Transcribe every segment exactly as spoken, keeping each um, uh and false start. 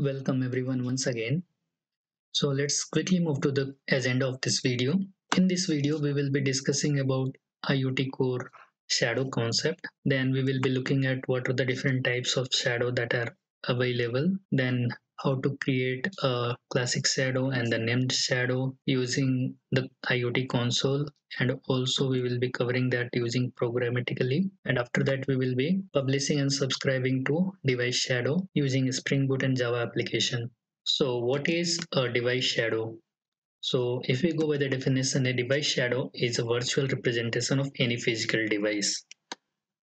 Welcome everyone once again. So let's quickly move to the agenda of this video. In this video we will be discussing about IoT Core shadow concept. Then we will be looking at what are the different types of shadow that are available. Then how to create a classic shadow and the named shadow using the IoT console, and also we will be covering that using programmatically. And after that we will be publishing and subscribing to device shadow using Spring Boot and Java application. So what is a device shadow? So if we go by the definition, a device shadow is a virtual representation of any physical device.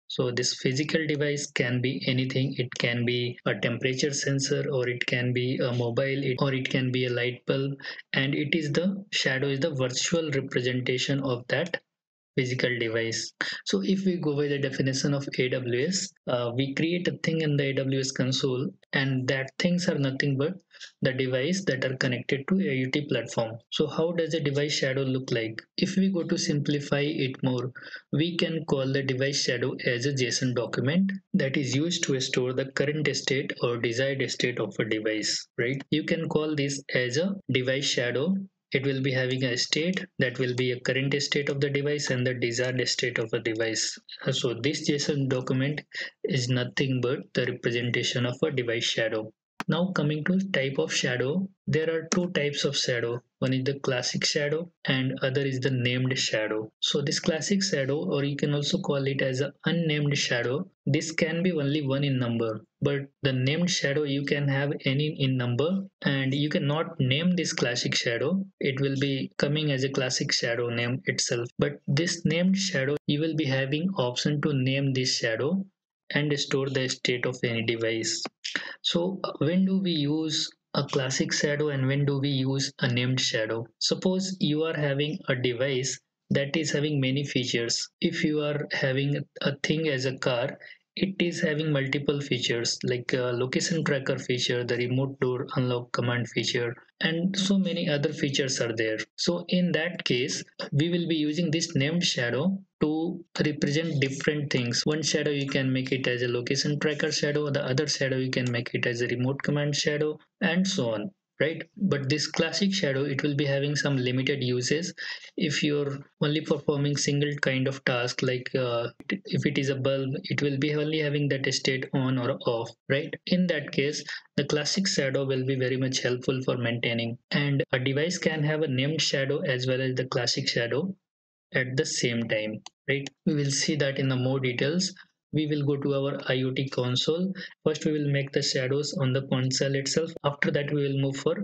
So this physical device can be anything. It can be a temperature sensor, or it can be a mobile, or it can be a light bulb, and it is the shadow is the virtual representation of that physical device. So if we go by the definition of A W S, uh, we create a thing in the A W S console, and that things are nothing but the device that are connected to IoT platform. So how does a device shadow look like? If we go to simplify it more, we can call the device shadow as a JSON document that is used to store the current state or desired state of a device, right? You can call this as a device shadow. It will be having a state that will be a current state of the device and the desired state of a device. So this JSON document is nothing but the representation of a device shadow. Now coming to type of shadow, there are two types of shadow. One is the classic shadow and other is the named shadow. So this classic shadow, or you can also call it as an unnamed shadow, this can be only one in number, but the named shadow you can have any in number, and you cannot name this classic shadow. It will be coming as a classic shadow name itself. But this named shadow, you will be having option to name this shadow and store the state of any device. So when do we use a classic shadow and when do we use a named shadow? Suppose you are having a device that is having many features. If you are having a thing as a car, it is having multiple features like a location tracker feature, the remote door unlock command feature, and so many other features are there. So in that case, we will be using this named shadow to represent different things. One shadow you can make it as a location tracker shadow, the other shadow you can make it as a remote command shadow, and so on, right? But this classic shadow, it will be having some limited uses. If you're only performing single kind of task, like uh, if it is a bulb, it will be only having that state on or off, right? In that case, the classic shadow will be very much helpful for maintaining. And a device can have a named shadow as well as the classic shadow at the same time, right? We will see that in the more details. We will go to our IoT console. First, we will make the shadows on the console itself. After that, we will move for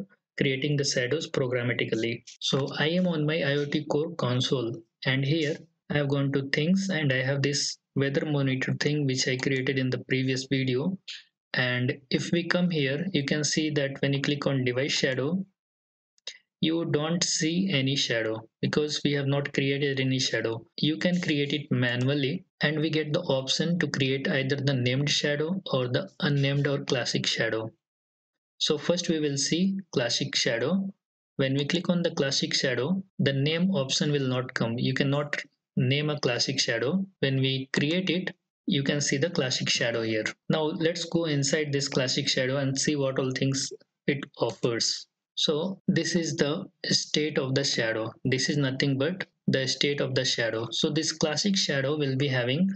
creating the shadows programmatically. So I am on my IoT Core console, and here I have gone to things, and I have this weather monitor thing which I created in the previous video. And if we come here, you can see that when you click on device shadow, you don't see any shadow because we have not created any shadow. You can create it manually, and we get the option to create either the named shadow or the unnamed or classic shadow. So first we will see classic shadow. When we click on the classic shadow, the name option will not come. You cannot name a classic shadow. When we create it, you can see the classic shadow here. Now let's go inside this classic shadow and see what all things it offers. So this is the state of the shadow. This is nothing but the state of the shadow. So this classic shadow will be having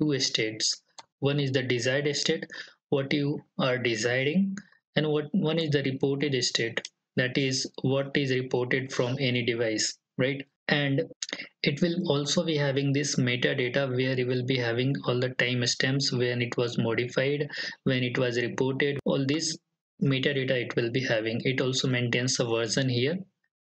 two states. One is the desired state, what you are desiring, and what one is the reported state, that is what is reported from any device, right? And it will also be having this metadata where you will be having all the timestamps, when it was modified, when it was reported, all these metadata it will be having. It also maintains a version here.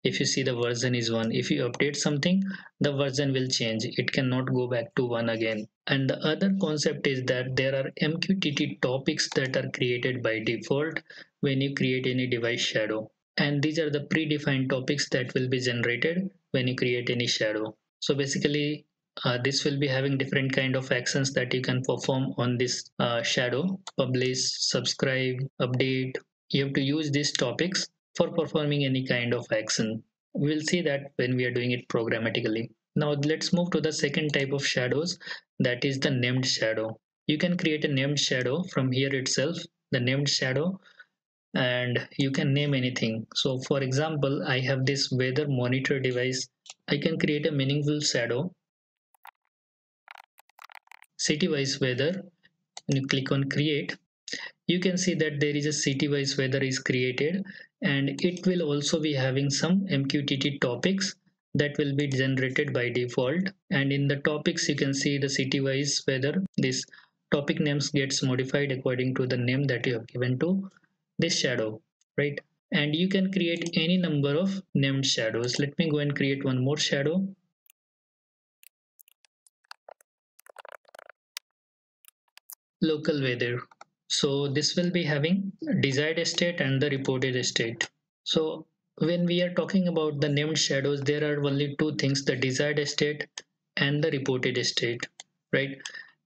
If you see, the version is one. If you update something, the version will change. It cannot go back to one again. And the other concept is that there are M Q T T topics that are created by default when you create any device shadow. And these are the predefined topics that will be generated when you create any shadow. So basically, Uh, this will be having different kind of actions that you can perform on this uh, shadow: publish, subscribe, update. You have to use these topics for performing any kind of action. We'll see that when we are doing it programmatically. Now let's move to the second type of shadows, that is the named shadow. You can create a named shadow from here itself. The named shadow and you can name anything. So for example, I have this weather monitor device. I can create a meaningful shadow, city-wise weather. When you click on create, you can see that there is a city-wise weather is created, and it will also be having some M Q T T topics that will be generated by default. And in the topics, you can see the city-wise weather. This topic names gets modified according to the name that you have given to this shadow, right? And you can create any number of named shadows. Let me go and create one more shadow. Local weather. So this will be having desired state and the reported state. So when we are talking about the named shadows, there are only two things, the desired state and the reported state, right?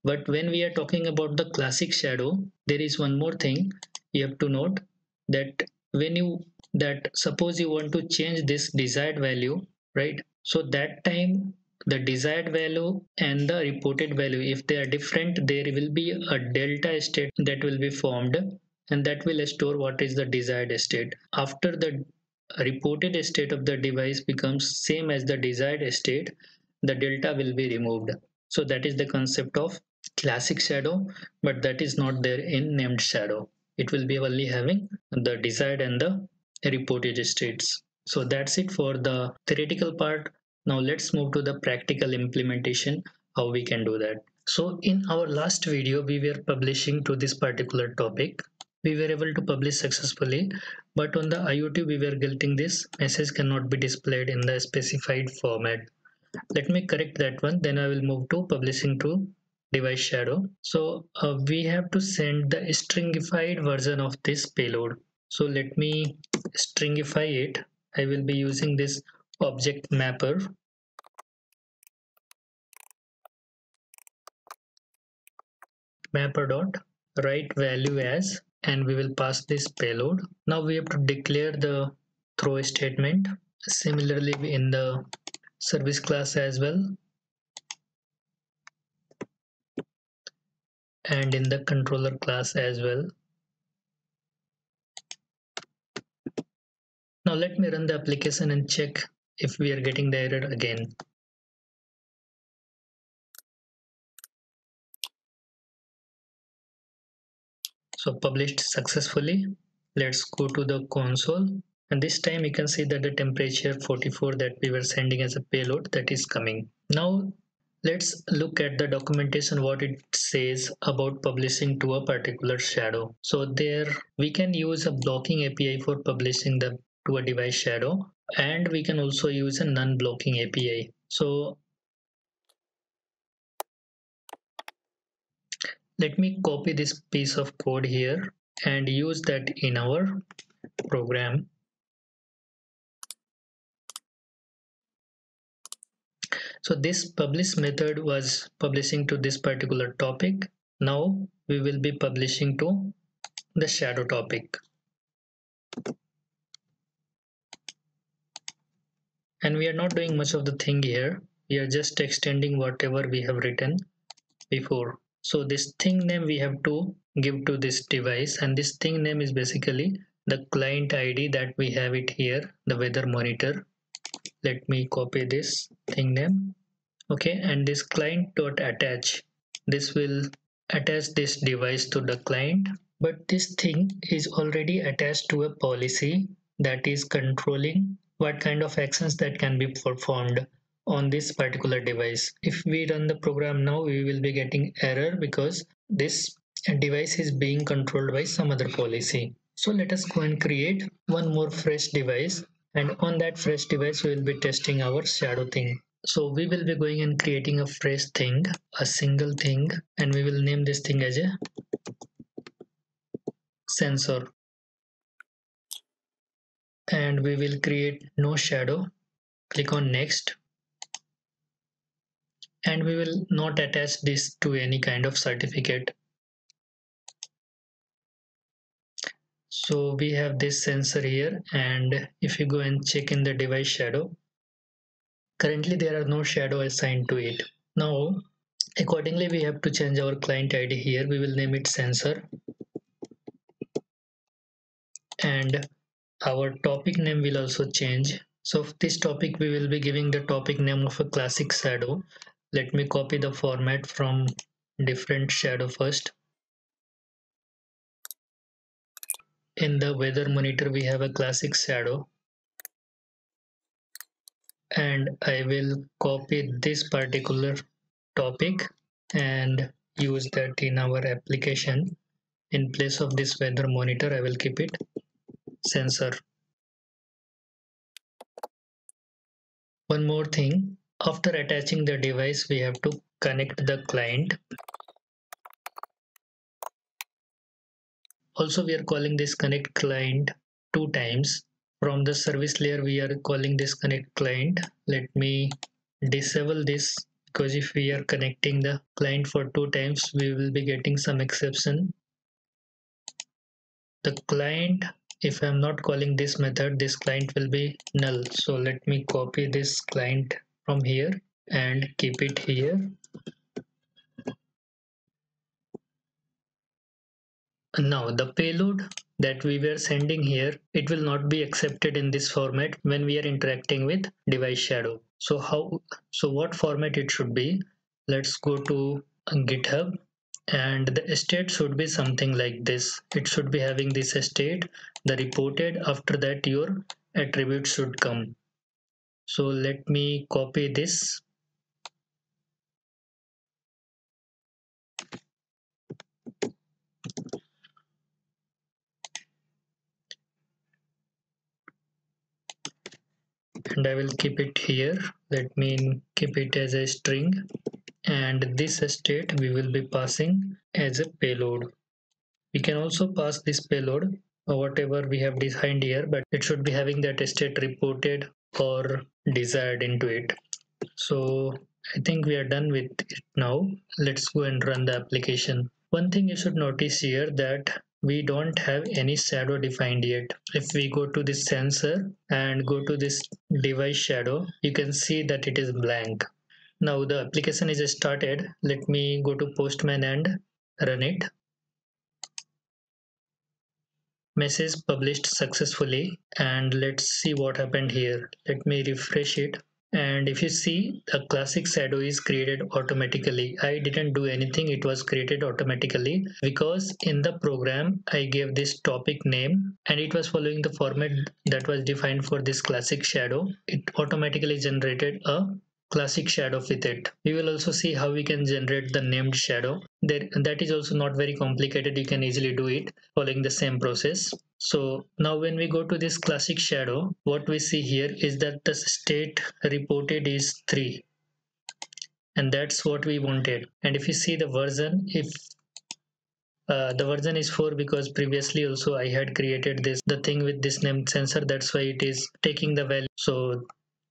But when we are talking about the classic shadow, there is one more thing you have to note, that when you that suppose you want to change this desired value, right? So that time the desired value and the reported value, if they are different, there will be a delta state that will be formed, and that will store what is the desired state. After the reported state of the device becomes same as the desired state, the delta will be removed. So that is the concept of classic shadow, but that is not there in named shadow. It will be only having the desired and the reported states. So that's it for the theoretical part. Now let's move to the practical implementation, how we can do that. So in our last video, we were publishing to this particular topic. We were able to publish successfully, but on the IoT, we were getting this message cannot be displayed in the specified format. Let me correct that one. Then I will move to publishing to device shadow. So uh, we have to send the stringified version of this payload. So let me stringify it. I will be using this Object Mapper. Mapper dot write value as, and we will pass this payload. Now we have to declare the throw statement. Similarly in the service class as well, and in the controller class as well. Now let me run the application and check if we are getting the error again. So published successfully. Let's go to the console, and this time you can see that the temperature forty-four that we were sending as a payload, that is coming. Now let's look at the documentation, what it says about publishing to a particular shadow. So there we can use a blocking A P I for publishing the to a device shadow, and we can also use a non-blocking A P I. So let me copy this piece of code here and use that in our program. So this publish method was publishing to this particular topic. Now we will be publishing to the shadow topic. And we are not doing much of the thing here. We are just extending whatever we have written before. So this thing name we have to give to this device, and this thing name is basically the client I D that we have it here, the weather monitor. Let me copy this thing name. Okay, and this client.attach, this will attach this device to the client, but this thing is already attached to a policy that is controlling what kind of actions that can be performed on this particular device. If we run the program now, we will be getting error because this device is being controlled by some other policy. So let us go and create one more fresh device, and on that fresh device we will be testing our shadow thing. So we will be going and creating a fresh thing, a single thing, and we will name this thing as a sensor, and we will create no shadow. Click on next, and we will not attach this to any kind of certificate. So we have this sensor here, and if you go and check in the device shadow, currently there are no shadow assigned to it. Now accordingly we have to change our client I D here. We will name it sensor, and our topic name will also change. So for this topic we will be giving the topic name of a classic shadow. Let me copy the format from different shadow first. In the weather monitor we have a classic shadow, and I will copy this particular topic and use that in our application. In place of this weather monitor I will keep it sensor. One more thing, after attaching the device we have to connect the client. Also we are calling this connect client two times. From the service layer we are calling this connect client. Let me disable this, because if we are connecting the client for two times we will be getting some exception. The client, if I am not calling this method, this client will be null. So let me copy this client from here and keep it here. Now the payload that we were sending here, it will not be accepted in this format when we are interacting with device shadow. So how, so what format it should be? Let's go to GitHub, and the state should be something like this. It should be having this state, the reported, after that your attribute should come. So let me copy this. And I will keep it here. Let me keep it as a string, and this state we will be passing as a payload. We can also pass this payload or whatever we have defined here, but it should be having that state reported or desired into it. So I think we are done with it now. Let's go and run the application. One thing you should notice here that we don't have any shadow defined yet. If we go to this sensor and go to this device shadow, you can see that it is blank. Now the application is started. Let me go to Postman and run it. Message published successfully, and let's see what happened here. Let me refresh it, and if you see, the classic shadow is created automatically. I didn't do anything, it was created automatically because in the program I gave this topic name and it was following the format that was defined for this classic shadow. It automatically generated a classic shadow with it. We will also see how we can generate the named shadow. There, that is also not very complicated. You can easily do it following the same process. So now when we go to this classic shadow, what we see here is that the state reported is three, and that's what we wanted. And if you see the version, if Uh, the version is four, because previously also I had created this the thing with this named sensor, that's why it is taking the value. So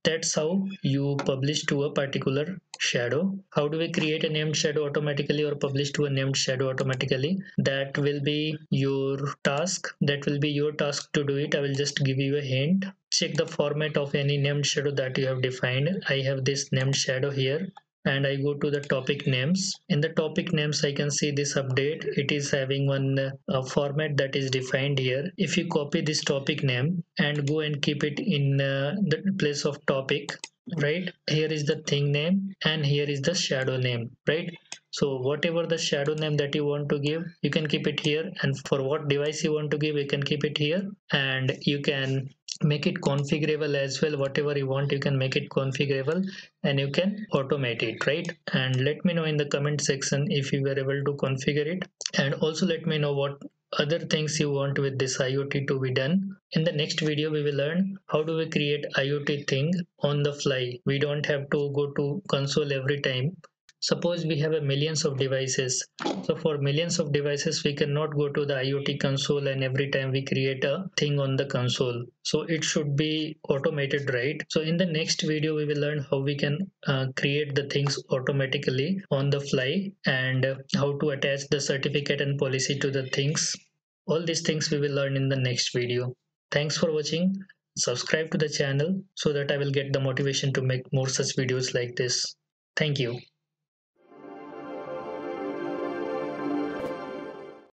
that's how you publish to a particular shadow. How do we create a named shadow automatically or publish to a named shadow automatically? That will be your task. That will be your task to do it. I will just give you a hint. Check the format of any named shadow that you have defined. I have this named shadow here, and I go to the topic names. In the topic names I can see this update. It is having one uh, format that is defined here. If you copy this topic name and go and keep it in uh, the place of topic, right here is the thing name and here is the shadow name, right? So whatever the shadow name that you want to give, you can keep it here, and for what device you want to give, you can keep it here, and you can make it configurable as well. Whatever you want, you can make it configurable, and you can automate it, right? And let me know in the comment section if you were able to configure it, and also let me know what other things you want with this IoT to be done. In the next video we will learn how do we create IoT thing on the fly. We don't have to go to console every time. Suppose we have a millions of devices. So for millions of devices, we cannot go to the IoT console and every time we create a thing on the console. So it should be automated, right? So in the next video, we will learn how we can uh, create the things automatically on the fly, and how to attach the certificate and policy to the things. All these things we will learn in the next video. Thanks for watching. Subscribe to the channel so that I will get the motivation to make more such videos like this. Thank you.